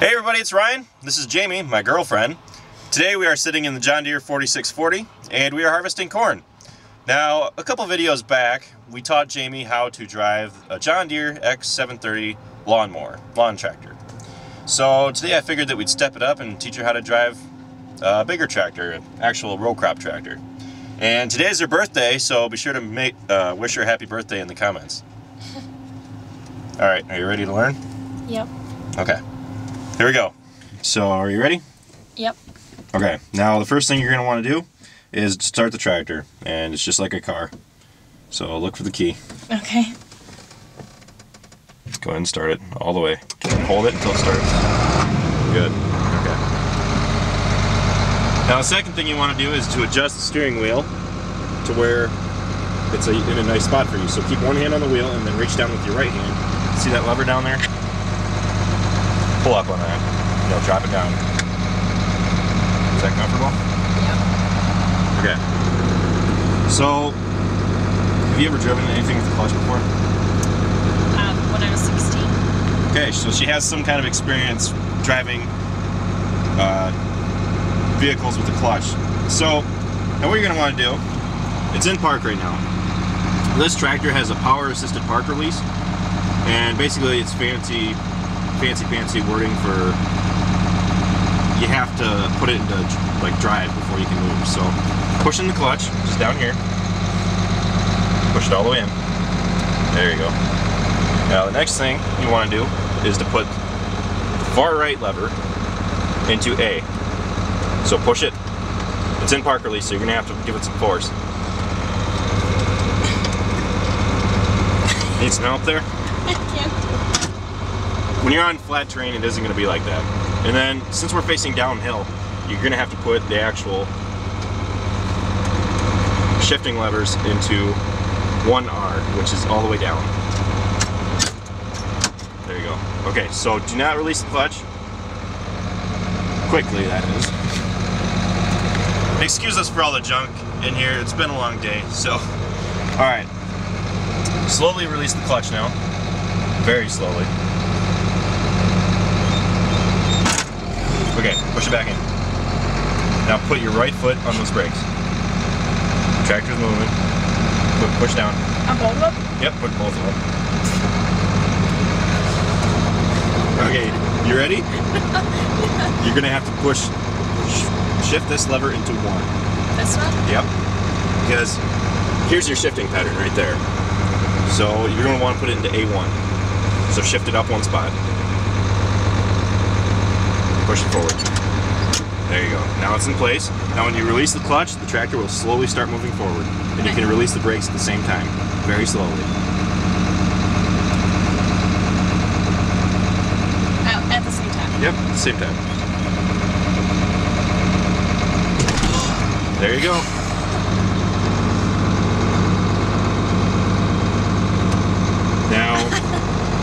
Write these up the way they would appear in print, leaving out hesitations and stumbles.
Hey everybody, it's Ryan. This is Jamie, my girlfriend. Today we are sitting in the John Deere 4640 and we are harvesting corn. Now, a couple videos back, we taught Jamie how to drive a John Deere X730 lawn tractor. So today I figured that we'd step it up and teach her how to drive a bigger tractor, an actual row crop tractor. And today's her birthday, so be sure to wish her happy birthday in the comments. All right, are you ready to learn? Yep. Okay. Here we go. So are you ready? Yep. Okay, now the first thing you're going to want to do is start the tractor, and it's just like a car. So look for the key. Okay. Go ahead and start it all the way. Hold it until it starts. Good. Okay. Now the second thing you want to do is to adjust the steering wheel to where it's in a nice spot for you. So keep one hand on the wheel and then reach down with your right hand. See that lever down there? Pull up on that. You know, drop it down. Is that comfortable? Yeah. Okay. So, have you ever driven anything with a clutch before? When I was 16. Okay, so she has some kind of experience driving vehicles with a clutch. So, now what you're going to want to do, it's in park right now. This tractor has a power-assisted park release, and basically it's fancy wording for you have to put it into like drive before you can move. So push in the clutch, just down here, push it all the way in. There you go. Now the next thing you want to do is to put the far right lever into A. So push it. It's in park release, so you're gonna have to give it some force. Need some help there? I can't. When you're on flat terrain, it isn't going to be like that. And then, since we're facing downhill, you're going to have to put the actual shifting levers into 1R, which is all the way down. There you go. Okay, so do not release the clutch. Quickly, that is. Excuse us for all the junk in here. It's been a long day, so. Alright. Slowly release the clutch now. Very slowly. Okay, push it back in. Now put your right foot on those brakes. Tractor's moving. Push down. On both of them? Yep, put both of them. Okay, you ready? You're gonna have to shift this lever into one. This one? Yep. Because here's your shifting pattern right there. So you're gonna want to put it into A1. So shift it up one spot. Push it forward. There you go. Now it's in place. Now when you release the clutch, the tractor will slowly start moving forward. And you can release the brakes at the same time. Very slowly. Oh, at the same time? Yep, at the same time. There you go. Now,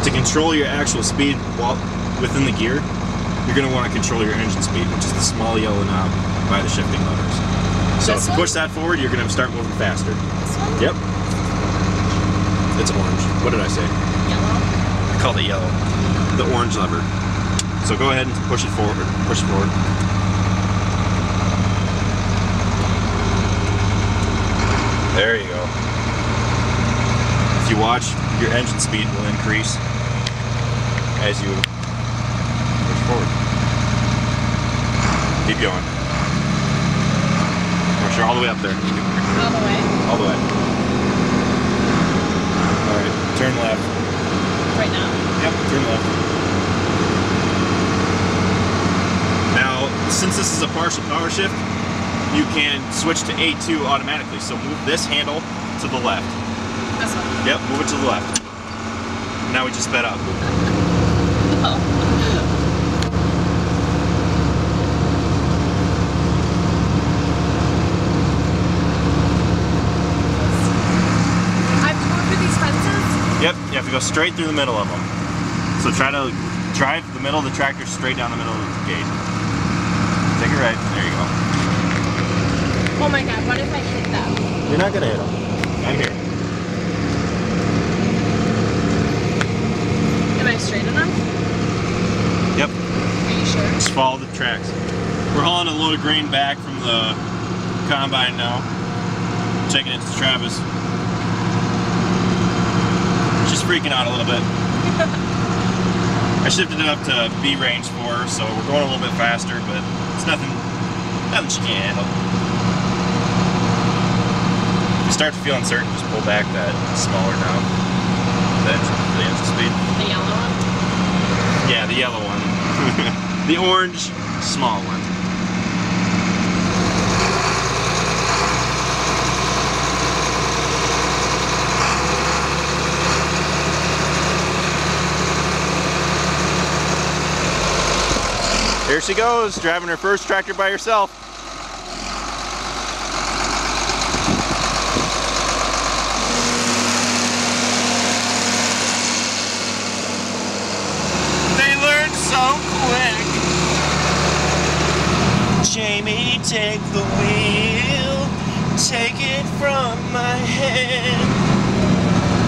to control your actual speed while within the gear, you're going to want to control your engine speed, which is the small yellow knob by the shifting levers. So if you push that forward, you're going to start moving faster. This one? Yep. It's orange. What did I say? Yellow. I called it yellow. The orange lever. So go ahead and push it forward. Push it forward. There you go. If you watch, your engine speed will increase as you forward. Keep going. Push her all the way up there. All the way? All the way. Alright, turn left. Right now? Yep, turn left. Now, since this is a partial power shift, you can switch to A2 automatically. So move this handle to the left. This one? Yep, move it to the left. Now we just sped up. Oh. Yep, you have to go straight through the middle of them. So try to drive the middle of the tractor straight down the middle of the gate. Take it right. There you go. Oh my god, what if I hit that? You're not going to hit them. Not here. Am I straight enough? Yep. follow the tracks. We're hauling a load of grain back from the combine now. Taking it to Travis. She's freaking out a little bit. I shifted it up to B range for her, so we're going a little bit faster, but it's nothing she can't handle. If you start to feel uncertain, just pull back that smaller now. That's the engine speed. The yellow one? Yeah, the yellow one. The orange, small one. Here she goes, driving her first tractor by herself. Jamie, take the wheel, take it from my hand.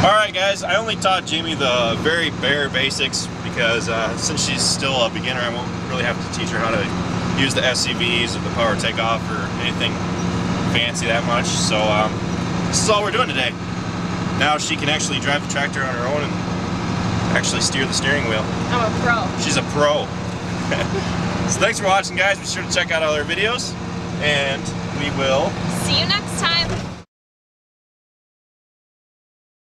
Alright guys, I only taught Jamie the very bare basics because since she's still a beginner, I won't really have to teach her how to use the SCVs or the power takeoff or anything fancy that much. So this is all we're doing today. Now she can actually drive the tractor on her own and actually steer the steering wheel. I'm a pro. She's a pro. So thanks for watching, guys. Be sure to check out all our videos, and we will see you next time.